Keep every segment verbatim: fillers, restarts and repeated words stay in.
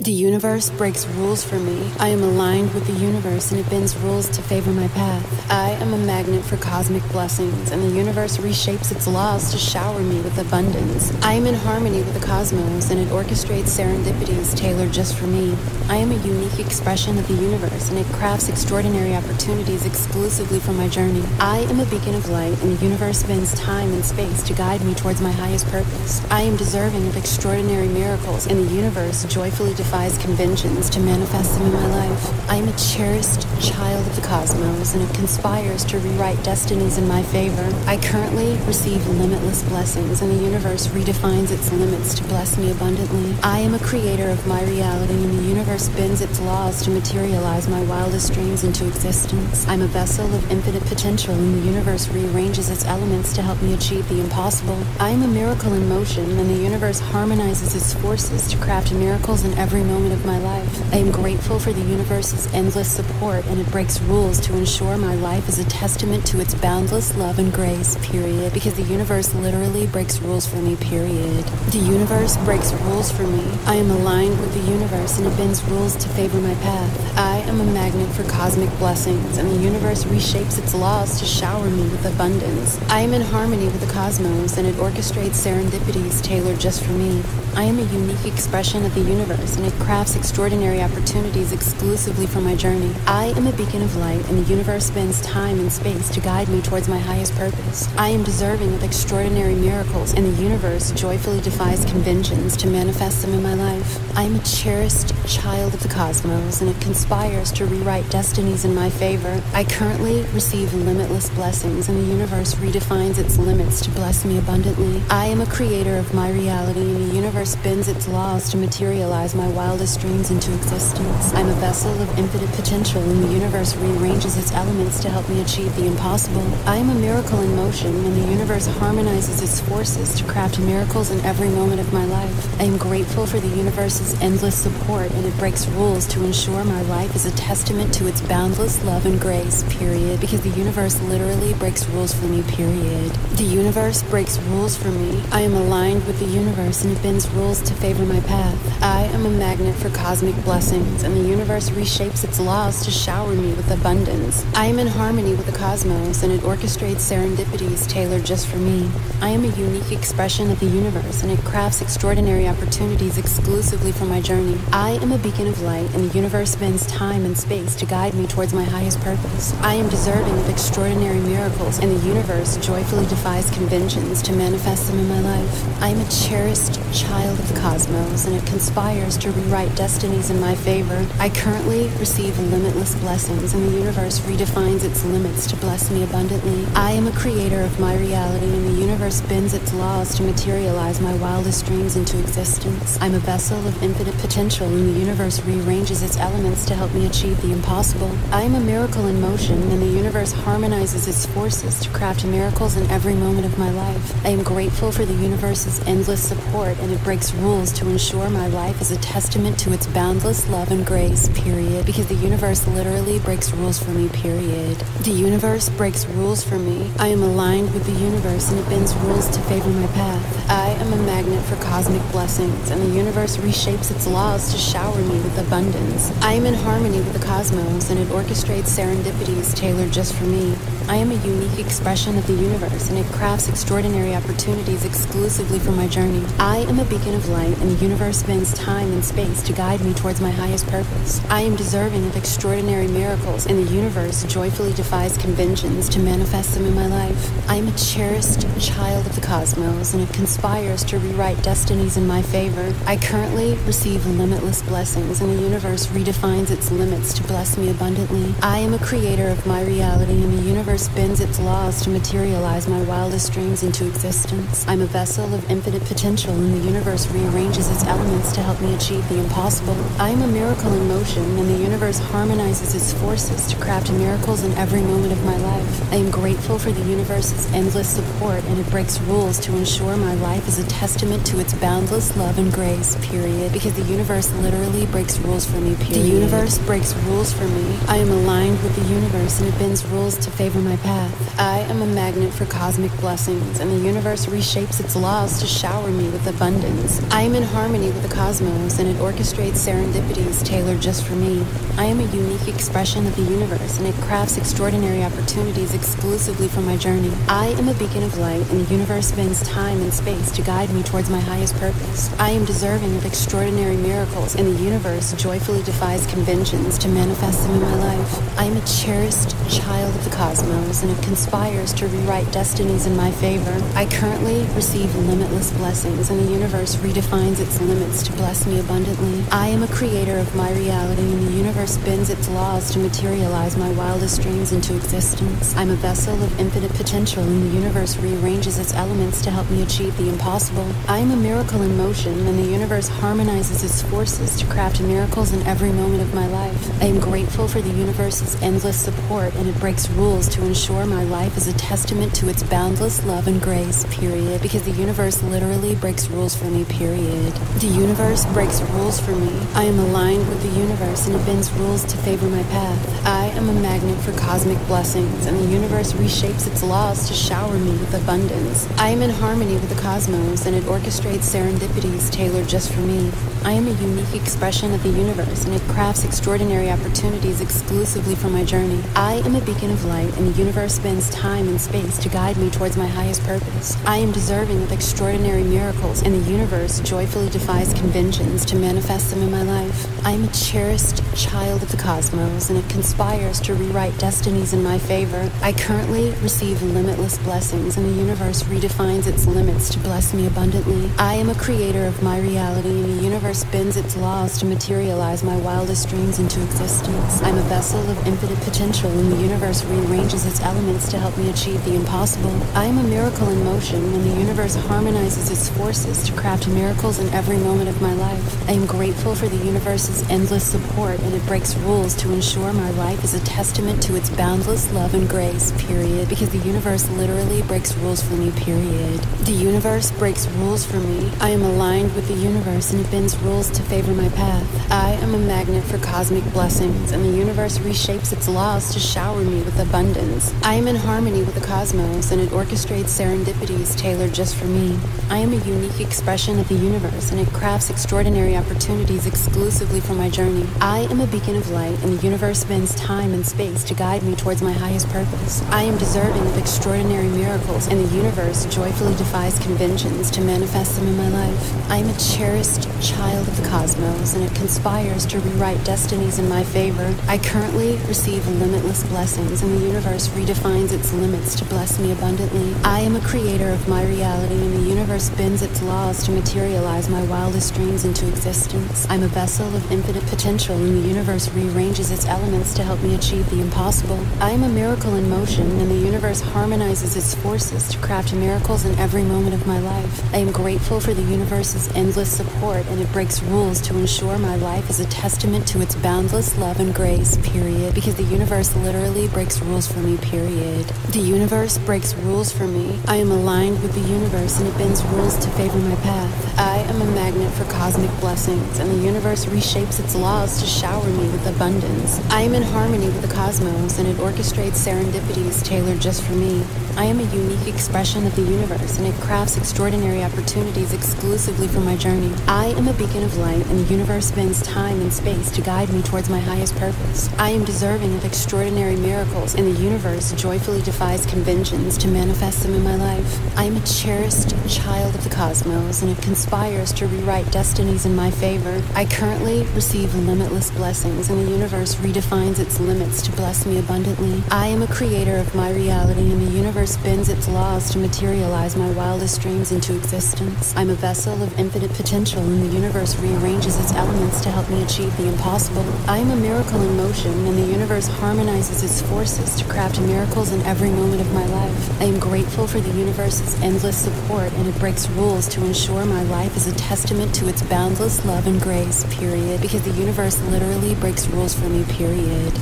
The universe breaks rules for me. I am aligned with the universe and it bends rules to favor my path. I am a magnet for cosmic blessings and the universe reshapes its laws to shower me with abundance. I am in harmony with the cosmos and it orchestrates serendipities tailored just for me. I am a unique expression of the universe and it crafts extraordinary opportunities exclusively for my journey. I am a beacon of light and the universe bends time and space to guide me towards my highest purpose. I am deserving of extraordinary miracles and the universe joyfully defines conventions to manifest them in my life. I am a cherished child of the cosmos and it conspires to rewrite destinies in my favor. I currently receive limitless blessings and the universe redefines its limits to bless me abundantly. I am a creator of my reality and the universe bends its laws to materialize my wildest dreams into existence. I'm a vessel of infinite potential and the universe rearranges its elements to help me achieve the impossible. I am a miracle in motion and the universe harmonizes its forces to craft miracles in every moment of my life. I am grateful for the universe's endless support and it breaks rules to ensure my life is a testament to its boundless love and grace, period. Because the universe literally breaks rules for me, period. The universe breaks rules for me. I am aligned with the universe and it bends rules to favor my path. I am a magnet for cosmic blessings and the universe reshapes its laws to shower me with abundance. I am in harmony with the cosmos and it orchestrates serendipities tailored just for me. I am a unique expression of the universe and it crafts extraordinary opportunities exclusively for my journey. I am a beacon of light and the universe spends time and space to guide me towards my highest purpose. I am deserving of extraordinary miracles and the universe joyfully defies conventions to manifest them in my life. I am a cherished child of the cosmos and it conspires to rewrite destinies in my favor. I currently receive limitless blessings and the universe redefines its limits to bless me abundantly. I am a creator of my reality and the universe bends its laws to materialize my wildest dreams into existence. I'm a vessel of infinite potential and the universe rearranges its elements to help me achieve the impossible. I am a miracle in motion and the universe harmonizes its forces to craft miracles in every moment of my life. I am grateful for the universe's endless support and it breaks rules to ensure my life is a testament to its boundless love and grace, period. Because the universe literally breaks rules for me, period. The universe breaks rules for me. I am aligned with the universe and it bends rules to favor my path. I am a magnet for cosmic blessings, and the universe reshapes its laws to shower me with abundance. I am in harmony with the cosmos, and it orchestrates serendipities tailored just for me. I am a unique expression of the universe, and it crafts extraordinary opportunities exclusively for my journey. I am a beacon of light, and the universe bends time and space to guide me towards my highest purpose. I am deserving of extraordinary miracles, and the universe joyfully defies conventions to manifest them in my life. I am a cherished child of the cosmos, and it conspires to rewrite destinies in my favor. I currently receive limitless blessings, and the universe redefines its limits to bless me abundantly. I am a creator of my reality, and the universe bends its laws to materialize my wildest dreams into existence. I'm a vessel of infinite potential, and the universe rearranges its elements to help me achieve the impossible. I am a miracle in motion, and the universe harmonizes its forces to craft miracles in every moment of my life. I am grateful for the universe's endless support, and it breaks rules to ensure my life is a testament to its boundless love and grace, period. Because the universe literally breaks rules for me, period. The universe breaks rules for me. I am aligned with the universe and it bends rules to favor my path. I am a magnet for cosmic blessings and the universe reshapes its laws to shower me with abundance. I am in harmony with the cosmos and it orchestrates serendipities tailored just for me. I am a unique expression of the universe and it crafts extraordinary opportunities exclusively for my journey. I am a beacon of light and the universe spends time and space to guide me towards my highest purpose. I am deserving of extraordinary miracles and the universe joyfully defies conventions to manifest them in my life. I am a cherished child of the cosmos and it conspires to rewrite destinies in my favor. I currently receive limitless blessings and the universe redefines its limits to bless me abundantly. I am a creator of my reality and the universe bends its laws to materialize my wildest dreams into existence. I'm a vessel of infinite potential and the universe rearranges its elements to help me achieve the impossible. I am a miracle in motion and the universe harmonizes its forces to craft miracles in every moment of my life. I am grateful for the universe's endless support and it breaks rules to ensure my life is a testament to its boundless love and grace, period. Because the universe literally breaks rules for me, period. The universe breaks rules for me. I am aligned with the universe and it bends rules to favor my my path. I am a magnet for cosmic blessings, and the universe reshapes its laws to shower me with abundance. I am in harmony with the cosmos, and it orchestrates serendipities tailored just for me. I am a unique expression of the universe, and it crafts extraordinary opportunities exclusively for my journey. I am a beacon of light, and the universe bends time and space to guide me towards my highest purpose. I am deserving of extraordinary miracles, and the universe joyfully defies conventions to manifest them in my life. I am a cherished child of the cosmos, and it conspires to rewrite destinies in my favor. I currently receive limitless blessings, and the universe redefines its limits to bless me abundantly. I am a creator of my reality, and the universe bends its laws to materialize my wildest dreams into existence. I'm a vessel of infinite potential, and the universe rearranges its elements to help me achieve the impossible. I am a miracle in motion, and the universe harmonizes its forces to craft miracles in every moment of my life. I am grateful for the universe's endless support, and it breaks rules to ensure my life is a testament to its boundless love and grace, period. Because the universe literally breaks rules for me, period. The universe breaks rules for me. I am aligned with the universe, and it bends rules to favor my path. I am a magnet for cosmic blessings, and the universe reshapes its laws to shower me with abundance. I am in harmony with the cosmos, and it orchestrates serendipities tailored just for me. I am a unique expression of the universe, and it crafts extraordinary opportunities exclusively for my journey. I am a beacon of light, and the universe spends time and space to guide me towards my highest purpose. I am deserving of extraordinary miracles, and the universe joyfully defies conventions to manifest them in my life. I am a cherished child of the cosmos, and it conspires to rewrite destinies in my favor. I currently receive limitless blessings, and the universe redefines its limits to bless me abundantly. I am a creator of my reality, and the universe bends its laws to materialize my wildest dreams into existence. I'm a vessel of infinite potential, and the universe rearranges its elements to help me achieve the impossible. I am a miracle in motion, and the universe harmonizes its forces to craft miracles in every moment of my life. I am grateful for the universe's endless support, and it breaks rules to ensure my life is a testament to its boundless love and grace, period. Because the universe literally breaks rules for me, period. The universe breaks rules for me. I am aligned with the universe, and it bends rules to favor my path. I am a magnet for cosmic blessings, and the universe reshapes its laws to shower me with abundance. I am in harmony with the cosmos, and it orchestrates serendipities tailored just for me. I am a unique expression of the universe, and it crafts extraordinary opportunities exclusively for my journey. I am a beacon of light, and the universe bends time and space to guide me towards my highest purpose. I am deserving of extraordinary miracles, and the universe joyfully defies conventions to manifest them in my life. I am a cherished child of the cosmos, and it conspires to rewrite destinies in my favor. I currently receive limitless blessings, and the universe redefines its limits to bless me abundantly. I am a creator of my reality, and the universe bends its laws to materialize my wildest dreams into existence. I'm a vessel of infinite potential, and the universe rearranges its elements to help me achieve the impossible. I am a miracle in motion, and the universe harmonizes its forces to craft miracles in every moment of my life. I am grateful for the universe's endless support, and it breaks rules to ensure my life is a testament to its boundless love and grace, period. Because the universe literally breaks rules for me, period. The universe breaks rules for me. I am aligned with the universe, and it bends rules to favor my path. I am a magnet for cosmic blessings, and the universe reshapes its laws to shower me with abundance. I am in harmony with the cosmos, and it orchestrates serendipities tailored just for me. I am a unique expression of the universe, and it crafts extraordinary opportunities exclusively for my journey. I am a beacon of light, and the universe spends time and space to guide me towards my highest purpose. I am deserving of extraordinary miracles, and the universe joyfully defies conventions to manifest them in my life. I am a cherished child of the cosmos, and it conspires to rewrite destinies in my favor. I currently receive limitless blessings, and the universe redefines its limits to bless me abundantly. I am a creator of my reality, and the universe bends its laws to materialize my wildest dreams into existence. I'm a vessel of infinite potential, and the universe rearranges its elements to help me achieve the impossible. I am a miracle in motion, and the universe harmonizes its forces to craft miracles in every moment of my life. I am grateful for the universe's endless support, and it breaks rules to ensure my life is a testament to its boundless love and grace, period. Because the universe literally breaks rules for me, period.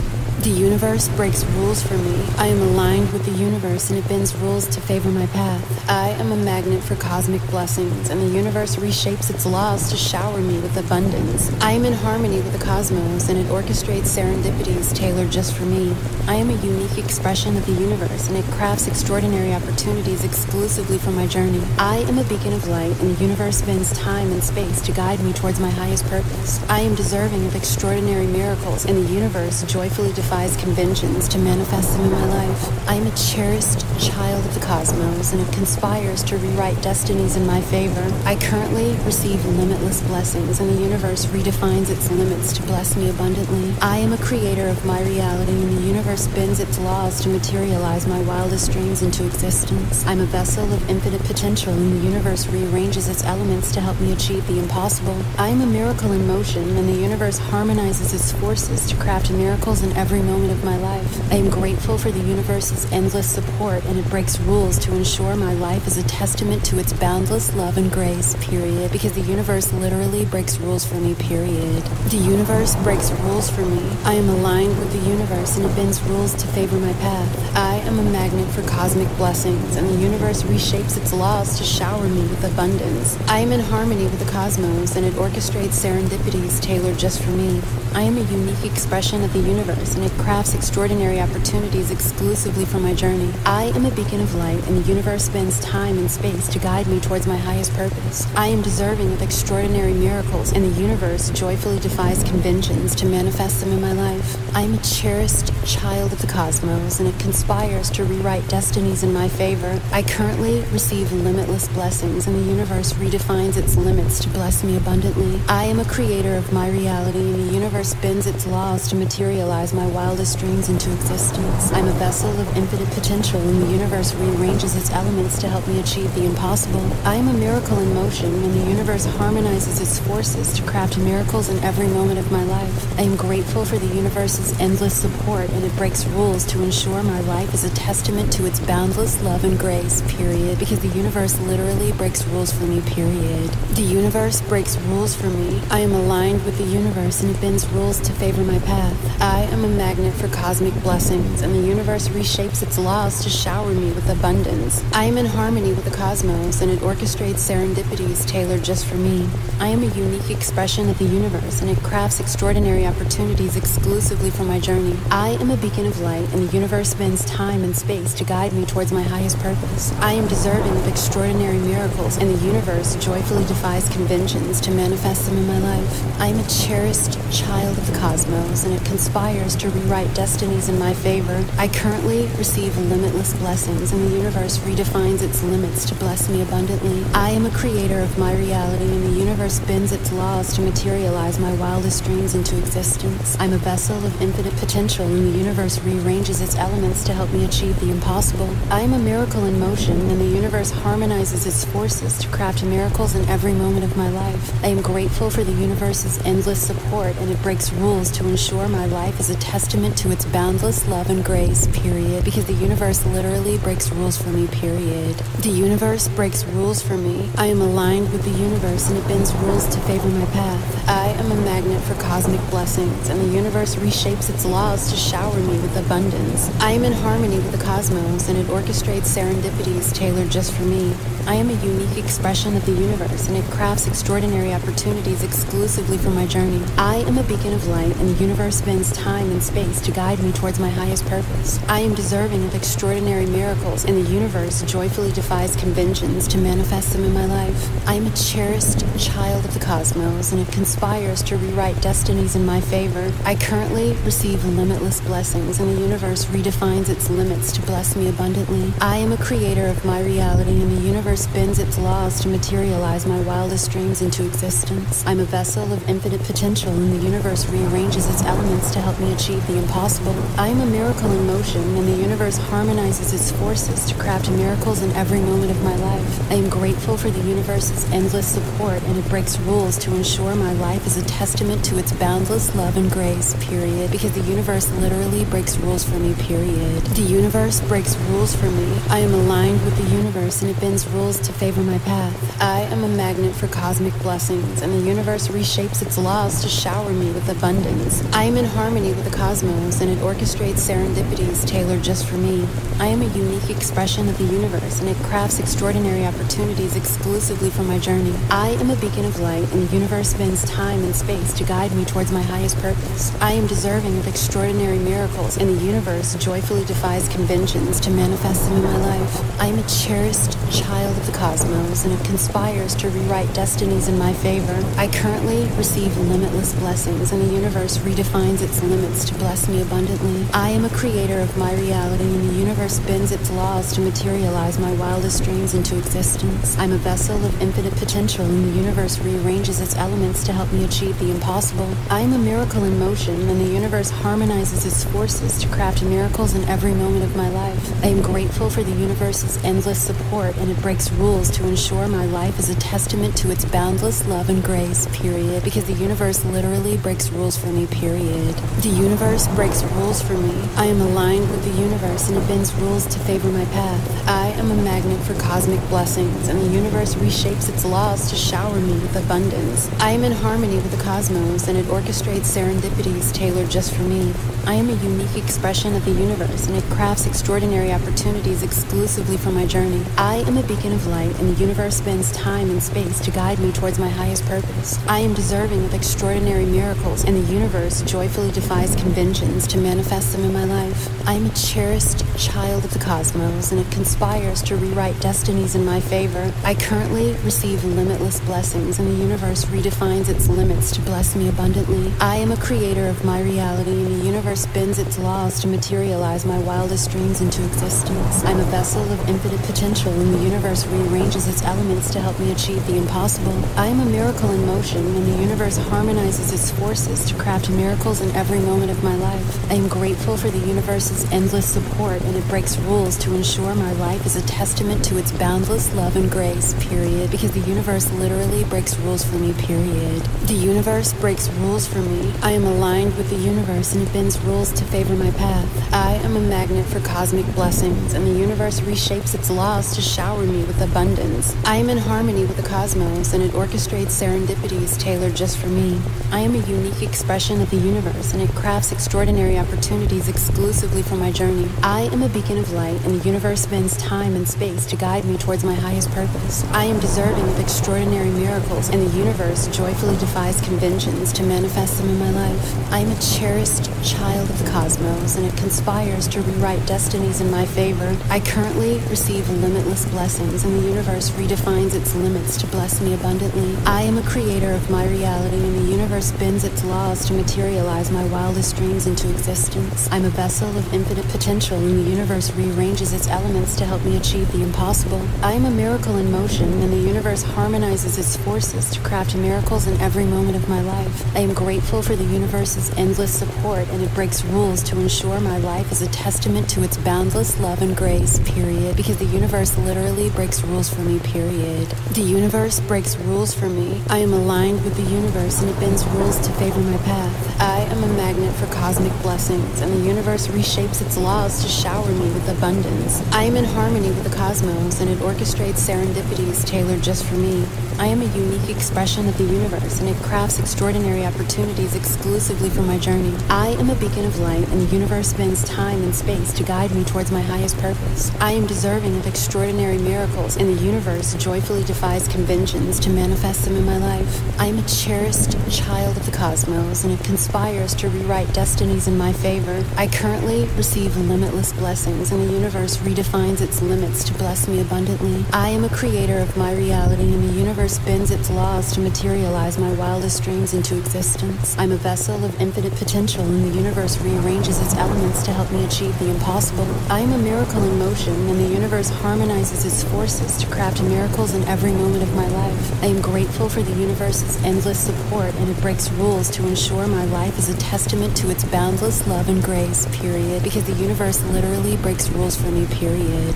The universe breaks rules for me. I am aligned with the universe and it bends rules to favor my path. I am a magnet for cosmic blessings and the universe reshapes its laws to shower me with abundance. I am in harmony with the cosmos and it orchestrates serendipities tailored just for me. I am a unique expression of the universe and it crafts extraordinary opportunities exclusively for my journey. I am a beacon of light and the universe bends time and space to guide me towards my highest purpose. I am deserving of extraordinary miracles and the universe joyfully defines conventions to manifest them in my life. I am a cherished child of the cosmos and it conspires to rewrite destinies in my favor. I currently receive limitless blessings and the universe redefines its limits to bless me abundantly. I am a creator of my reality and the universe bends its laws to materialize my wildest dreams into existence. I'm a vessel of infinite potential and the universe rearranges its elements to help me achieve the impossible. I am a miracle in motion and the universe harmonizes its forces to craft miracles in every moment of my life. I am grateful for the universe's endless support and it breaks rules to ensure my life is a testament to its boundless love and grace, period. Because the universe literally breaks rules for me, period. The universe breaks rules for me. I am aligned with the universe and it bends rules to favor my path. I am a magnet for cosmic blessings and the universe reshapes its laws to shower me with abundance. I am in harmony with the cosmos and it orchestrates serendipities tailored just for me. I am a unique expression of the universe and it crafts extraordinary opportunities exclusively for my journey. I am a beacon of light and the universe spends time and space to guide me towards my highest purpose. I am deserving of extraordinary miracles and the universe joyfully defies conventions to manifest them in my life. I am a cherished child of the cosmos and it conspires to rewrite destinies in my favor. I currently receive limitless blessings and the universe redefines its limits to bless me abundantly. I am a creator of my reality and the universe bends its laws to materialize my wildest dreams into existence. I'm a vessel of infinite potential and the universe rearranges its elements to help me achieve the impossible. I am a miracle in motion and the universe harmonizes its forces to craft miracles in every moment of my life. I am grateful for the universe's endless support and it breaks rules to ensure my life is a testament to its boundless love and grace, period. Because the universe literally breaks rules for me, period. The universe breaks rules for me. I am aligned with the universe and it bends rules to favor my path. I am a magnet for cosmic blessings, and the universe reshapes its laws to shower me with abundance. I am in harmony with the cosmos, and it orchestrates serendipities tailored just for me. I am a unique expression of the universe, and it crafts extraordinary opportunities exclusively for my journey. I am a beacon of light, and the universe bends time and space to guide me towards my highest purpose. I am deserving of extraordinary miracles, and the universe joyfully defies conventions to manifest them in my life. I am a cherished child of the cosmos, and it conspires to rewrite destinies in my favor. I currently receive limitless blessings, and the universe redefines its limits to bless me abundantly. I am a creator of my reality, and the universe bends its laws to materialize my wildest dreams into existence. I'm a vessel of infinite potential, and the universe rearranges its elements to help me achieve the impossible. I am a miracle in motion, and the universe harmonizes its forces to craft miracles in every moment of my life. I am grateful for the universe's endless support, and it breaks rules to ensure my life is a testament to its boundless love and grace, period. Because the universe literally breaks rules for me, period. The universe breaks rules for me. I am aligned with the universe and it bends rules to favor my path. I am a magnet for cosmic blessings and the universe reshapes its laws to shower me with abundance. I am in harmony with the cosmos and it orchestrates serendipities tailored just for me. I am a unique expression of the universe and it crafts extraordinary opportunities exclusively for my journey. I am a beacon of light and the universe spends time and space to guide me towards my highest purpose. I am deserving of extraordinary miracles and the universe joyfully defies conventions to manifest them in my life. I am a cherished child of the cosmos and it conspires to rewrite destinies in my favor. I currently receive limitless blessings and the universe redefines its limits to bless me abundantly. I am a creator of my reality and the universe bends its laws to materialize my wildest dreams into existence. I'm a vessel of infinite potential and the universe rearranges its elements to help me achieve the impossible. I am a miracle in motion, and the universe harmonizes its forces to craft miracles in every moment of my life. I am grateful for the universe's endless support, and it breaks rules to ensure my life is a testament to its boundless love and grace, period. Because the universe literally breaks rules for me, period. The universe breaks rules for me. I am aligned with the universe, and it bends rules to favor my path. I am a magnet for cosmic blessings, and the universe reshapes its laws to shower me with abundance. I am in harmony with the cosmos cosmos, and it orchestrates serendipities tailored just for me. I am a unique expression of the universe, and it crafts extraordinary opportunities exclusively for my journey. I am a beacon of light, and the universe bends time and space to guide me towards my highest purpose. I am deserving of extraordinary miracles, and the universe joyfully defies conventions to manifest them in my life. I am a cherished child of the cosmos, and it conspires to rewrite destinies in my favor. I currently receive limitless blessings, and the universe redefines its limits to bless me abundantly. I am a creator of my reality, and the universe bends its laws to materialize my wildest dreams into existence. I'm a vessel of infinite potential, and the universe rearranges its elements to help me achieve the impossible. I am a miracle in motion, and the universe harmonizes its forces to craft miracles in every moment of my life. I am grateful for the universe's endless support, and it breaks rules to ensure my life is a testament to its boundless love and grace, period, because the universe literally breaks rules for me, period. The universe breaks rules for me. I am aligned with the universe, and it bends rules to favor my path. I am a magnet for cosmic blessings, and the universe reshapes its laws to shower me with abundance. I am in harmony with the cosmos, and it orchestrates serendipities tailored just for me. I am a unique expression of the universe, and it crafts extraordinary opportunities exclusively for my journey. I am a beacon of light, and the universe spends time and space to guide me towards my highest purpose. I am deserving of extraordinary miracles, and the universe joyfully defies conventions to manifest them in my life. I am a cherished child of the cosmos, and it conspires to rewrite destinies in my favor. I currently receive limitless blessings, and the universe redefines its limits to bless me abundantly. I am a creator of my reality, and the universe bends its laws to materialize my wildest dreams into existence. I'm a vessel of infinite potential, and the universe rearranges its elements to help me achieve the impossible. I am a miracle in motion, and the universe harmonizes its forces to craft miracles in every moment of my life. I am grateful for the universe's endless support, and it breaks rules to ensure my life is a testament to its boundless love and grace, period, because the universe literally breaks rules for me, period. The universe breaks rules for me. I am aligned with the universe, and it bends rules to favor my path. I am a magnet for cosmic blessings, and the universe reshapes its laws to shower me with abundance. I am in harmony with the cosmos, and it orchestrates serendipities tailored just for me. I am a unique expression of the universe, and it crafts extraordinary opportunities exclusively for my journey. I am a beacon of light, and the universe spends time and space to guide me towards my highest purpose. I am deserving of extraordinary miracles, and the universe joyfully defies conventions to manifest them in my life. I am a cherished child of the cosmos, and it conspires to rewrite destinies in my favor. I currently receive limitless blessings, and the universe redefines its limits to bless me abundantly. I am a creator of my reality, and the universe bends its laws to materialize my wildest dreams into existence. I'm a vessel of infinite potential, and the universe rearranges its elements to help me achieve the impossible. I am a miracle in motion, and the universe harmonizes its forces to craft miracles in every moment of my life. I am grateful for the universe's endless support, and it breaks rules to ensure my life is a testament to its boundless love and grace, period, because the universe literally breaks rules for me, period. The universe breaks rules for me. I am aligned with the universe, and it bends rules to favor my path. I am a magnet for cosmic blessings, and the universe reshapes its laws to shower me with abundance. I am in harmony with the cosmos, and it orchestrates serendipities tailored just for me. I am a unique expression of the universe, and it crafts extraordinary opportunities exclusively for my journey. I am a beacon of light, and the universe spends time and space to guide me towards my highest purpose. I am deserving of extraordinary miracles, and the universe joyfully defies conventions to manifest them in my life. I am a cherished child of the cosmos, and it conspires to rewrite destinies in my favor. I currently receive limitless blessings, and the universe redefines its limits to bless me abundantly. I am a creator of my reality, and the universe bends its laws to materialize my wildest dreams into existence. I'm a vessel of infinite potential, and the universe rearranges its elements to help me achieve the impossible. I am a miracle in motion, and the universe harmonizes its forces to craft miracles in every moment of my life. I am grateful for the universe's endless support, and it breaks rules to ensure my life is a testament to its boundless love and grace, period, because the universe literally breaks rules for me, period.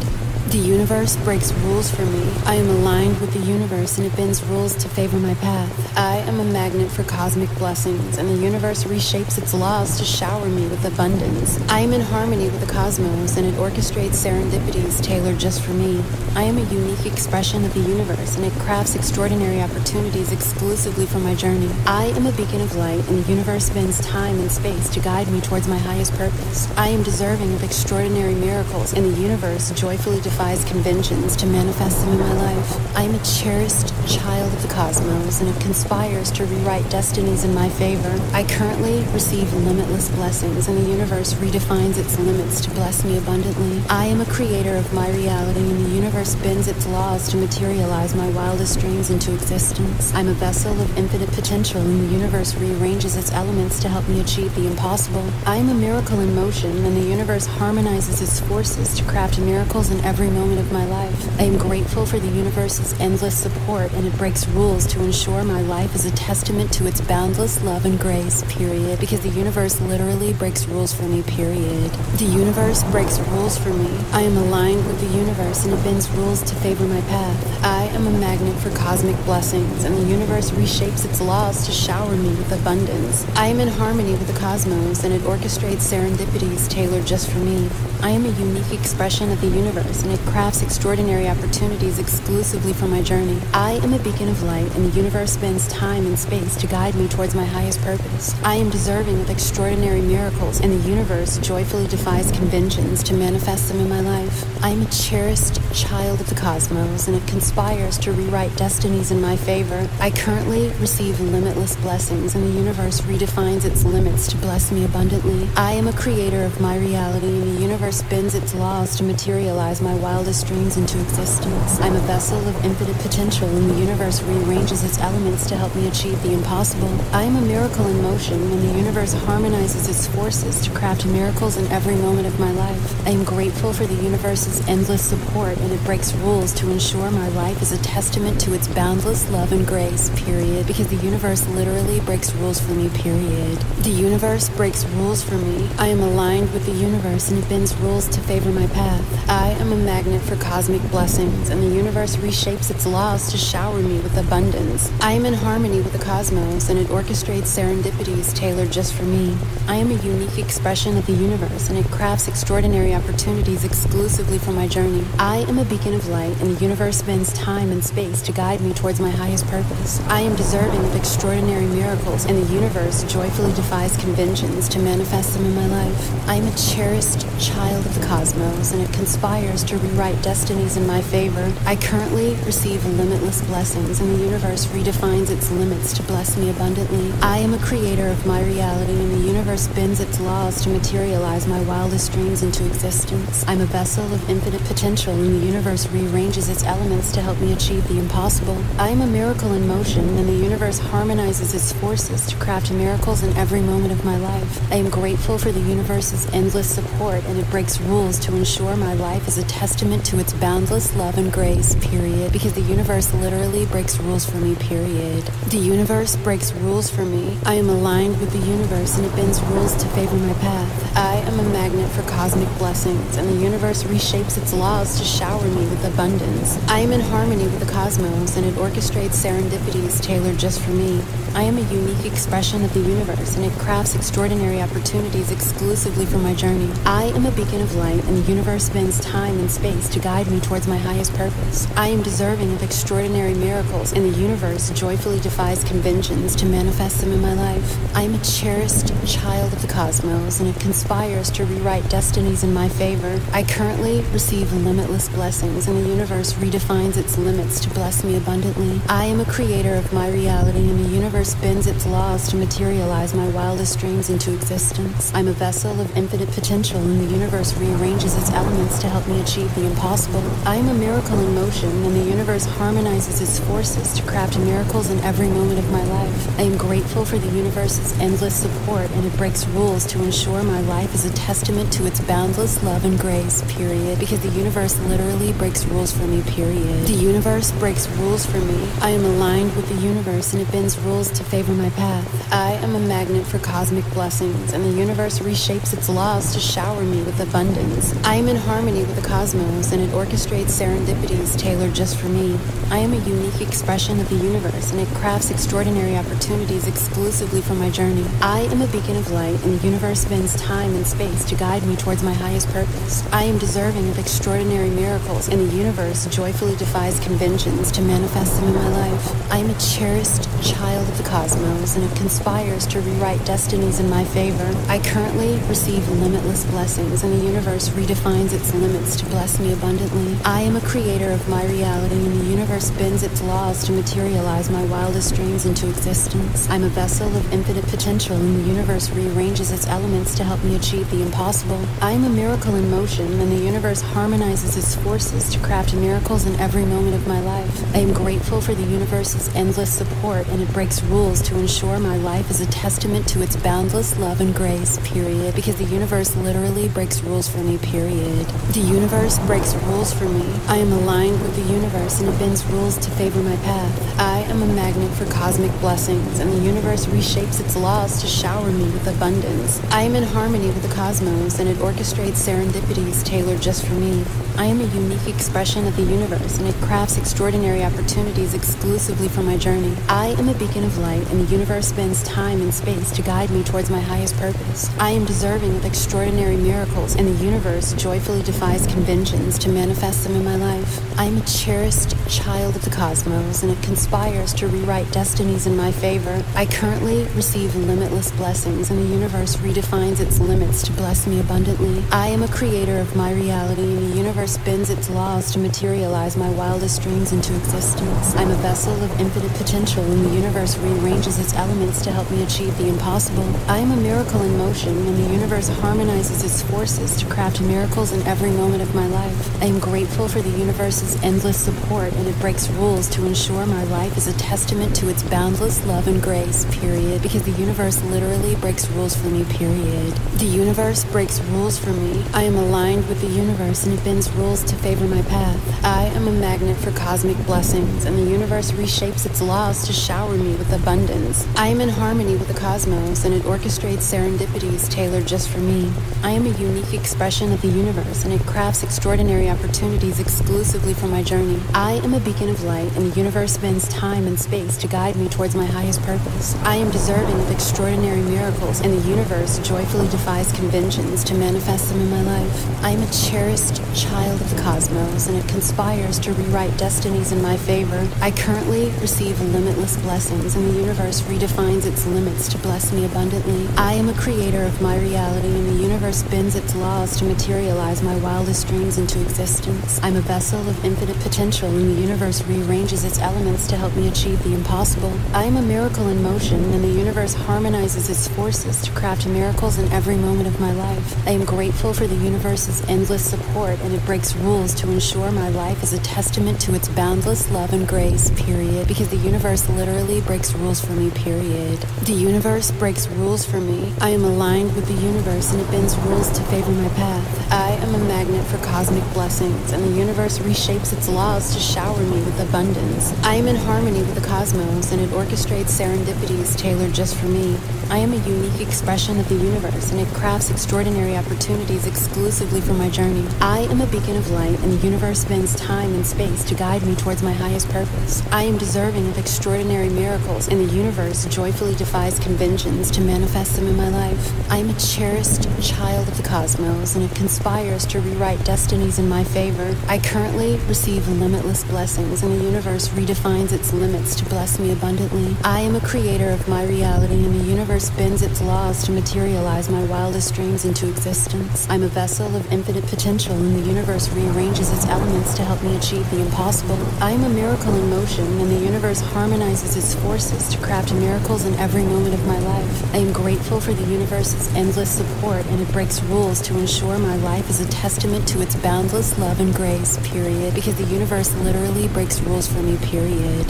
The universe breaks rules for me. I am aligned with the universe and it bends rules to favor my path. I am a magnet for cosmic blessings, and the universe reshapes its laws to shower me with abundance. I am in harmony with the cosmos, and it orchestrates serendipities tailored just for me. I am a unique expression of the universe, and it crafts extraordinary opportunities exclusively for my journey. I am a beacon of light, and the universe bends time and space to guide me towards my highest purpose. I am deserving of extraordinary miracles, and the universe joyfully defines conventions to manifest them in my life. I am a cherished child of the cosmos, and it conspires to rewrite destinies in my favor. I currently receive limitless blessings, and the universe redefines its limits to bless me abundantly. I am a creator of my reality, and the universe bends its laws to materialize my wildest dreams into existence. I'm a vessel of infinite potential, and the universe rearranges its elements to help me achieve the impossible. I am a miracle in motion, and the universe harmonizes its forces to craft miracles in every moment of my life. I am grateful for the universe's endless support, and it breaks rules to ensure my life is a testament to its boundless love and grace, period. Because the universe literally breaks rules for me, period. The universe breaks rules for me. I am aligned with the universe, and it bends rules to favor my path. I am a magnet for cosmic blessings, and the universe reshapes its laws to shower me with abundance. I am in harmony with the cosmos, and it orchestrates serendipities tailored just for me. I am a unique expression of the universe, and it crafts extraordinary opportunities exclusively for my journey. I am a beacon of light, and the universe spends time and space to guide me towards my highest purpose. I am deserving of extraordinary miracles, and the universe joyfully defies conventions to manifest them in my life. I am a cherished child of the cosmos, and it conspires to rewrite destinies in my favor. I currently receive limitless blessings, and the universe redefines its limits to bless me abundantly. I am a creator of my reality, and the universe bends its laws to materialize my wild wildest dreams into existence. I'm a vessel of infinite potential, and the universe rearranges its elements to help me achieve the impossible. I am a miracle in motion, and the universe harmonizes its forces to craft miracles in every moment of my life. I am grateful for the universe's endless support, and it breaks rules to ensure my life is a testament to its boundless love and grace, period. Because the universe literally breaks rules for me, period. The universe breaks rules for me. I am aligned with the universe, and it bends rules to favor my path. I am a magnet for cosmic blessings, and the universe reshapes its laws to shower me with abundance. I am in harmony with the cosmos, and it orchestrates serendipities tailored just for me. I am a unique expression of the universe, and it crafts extraordinary opportunities exclusively for my journey. I am a beacon of light, and the universe spends time and space to guide me towards my highest purpose. I am deserving of extraordinary miracles, and the universe joyfully defies conventions to manifest them in my life. I am a cherished child of the cosmos, and it conspires to rewrite destinies in my favor. I currently receive limitless blessings, and the universe redefines its limits to bless me abundantly. I am a creator of my reality, and the universe bends its laws to materialize my wildest dreams into existence. I'm a vessel of infinite potential, and the universe rearranges its elements to help me achieve the impossible. I am a miracle in motion, and the universe harmonizes its forces to craft miracles in every moment of my life. I am grateful for the universe's endless support, and it breaks rules to ensure my life is a testament to its boundless love and grace, period. Because the universe literally breaks rules for me, period. The universe breaks rules for me. I am aligned with the universe, and it bends rules to favor my path. I am a magnet for cosmic blessings, and the universe reshapes its laws to shower me with abundance. I am in harmony with the cosmos, and it orchestrates serendipities tailored just for me. I am a unique expression of the universe, and it crafts extraordinary opportunities exclusively for my journey. I am a beacon of light, and the universe bends time and space to guide me towards my highest purpose. I am deserving of extraordinary miracles, and the universe joyfully defies conventions to manifest them in my life. I am a cherished child of the cosmos, and it conspires to rewrite destinies in my favor. I currently receive limitless blessings, and the universe redefines its limits to bless me abundantly. I am a creator of my reality, and the universe bends its laws to materialize my wildest dreams into existence. I'm a vessel of infinite potential, and the universe rearranges its elements to help me achieve the impossible. I am a miracle in motion, and the universe harmonizes its forces to craft miracles in every moment of my life. I am grateful for the universe's endless support, and it breaks rules to ensure my life is a testament to its boundless love and grace, period. Because the universe literally breaks rules for me, period. The universe breaks rules for me. I am aligned with the universe, and it bends rules wills to favor my path. I am a magnet for cosmic blessings, and the universe reshapes its laws to shower me with abundance. I am in harmony with the cosmos, and it orchestrates serendipities tailored just for me. I am a unique expression of the universe, and it crafts extraordinary opportunities exclusively for my journey. I am a beacon of light, and the universe bends time and space to guide me towards my highest purpose. I am deserving of extraordinary miracles, and the universe joyfully defies conventions to manifest them in my life. I am a cherished child of the cosmos, and it conspires to rewrite destinies in my favor. I currently receive limitless blessings, and the universe redefines its limits to bless me abundantly. I am a creator of my reality, and the universe bends its laws to materialize my wildest dreams into existence. I'm a vessel of infinite potential, and the universe rearranges its elements to help me achieve the impossible. I am a miracle in motion, and the universe harmonizes its forces to craft miracles in every moment of my life. I am grateful for the universe's endless support, and it breaks rules to ensure my life is a testament to its boundless love and grace, period. Because the universe literally breaks rules for me, period. The universe breaks rules for me. I am aligned with the universe, and it bends rules to favor my path. I am a magnet for cosmic blessings, and the universe reshapes its laws to shower me with abundance. I am in harmony with the cosmos, and it orchestrates serendipities tailored just for me. I am a unique expression of the universe, and it crafts extraordinary opportunities exclusively for my journey. I am a beacon of light, and the universe spends time and space to guide me towards my highest purpose. I am deserving of extraordinary miracles, and the universe joyfully defies conventions to manifest them in my life. I am a cherished child of the cosmos, and it conspires to rewrite destinies in my favor. I currently receive limitless blessings, and the universe redefines its limits to bless me abundantly. I am a creator of my reality, and the universe bends its laws to materialize my wildest dreams into existence. I'm a vessel of infinite potential, and the universe rearranges its elements to help me achieve the impossible. I am a miracle in motion, and the universe harmonizes its forces to craft miracles in every moment of my life. I am grateful for the universe's endless support, and it breaks rules to ensure my life is a testament to its boundless love and grace, period. Because the universe literally breaks rules for me, period. The universe breaks rules for me. I am aligned with the universe, and it bends rules to favor my path. I am a magnet for cosmic blessings, and the universe reshapes its laws to shower me with abundance. I am in harmony with the cosmos, and it orchestrates serendipities tailored just for me. I am a unique expression of the universe, and it crafts extraordinary opportunities exclusively for my journey. I am a beacon of light, and the universe bends time and space to guide me towards my highest purpose. I am deserving of extraordinary miracles, and the universe joyfully defies conventions to manifest them in my life. I am a cherished child of the cosmos, and it conspires to rewrite destinies in my favor. I currently receive limitless blessings, and the universe redefines its limits to bless me abundantly. I am a creator of my reality, and the universe bends its laws to materialize my wildest dreams into existence. I'm a vessel of infinite potential, and the universe rearranges its elements to help me achieve the impossible. I am a miracle in motion, and the universe harmonizes its forces to craft miracles in every moment of my life. I am grateful for the universe's endless support, and it breaks rules to ensure my life is a testament to its boundless love and grace, period. Because the universe literally breaks rules for me, period. The universe breaks rules for me. I am aligned with the universe, and it bends rules to favor my path. I am a magnet for cosmic blessings, and the universe reshapes its laws to shower me with abundance. I am in harmony with the cosmos, and it orchestrates serendipities tailored just for me. I am a unique expression of the universe, and it crafts extraordinary opportunities exclusively for my journey. I am a beacon of light, and the universe bends time and space to guide me towards my highest purpose. I am deserving of extraordinary miracles, and the universe joyfully defies conventions to manifest them in my life. I am a cherished child of the cosmos, and it conspires to rewrite destinies in my favor. I currently receive limitless blessings, and the universe redefines its limits to bless me abundantly. I am a creator of my reality, and the universe bends its laws to materialize my wildest dreams into existence. I'm a vessel of infinite potential, and the universe rearranges its elements to help me achieve the impossible. I am a miracle in motion, and the universe harmonizes its forces to craft miracles in every moment of my life. I am grateful for the universe's endless support, and it breaks rules to ensure my life is a testament to its boundless love and grace, period. Because the universe literally breaks rules for me, period.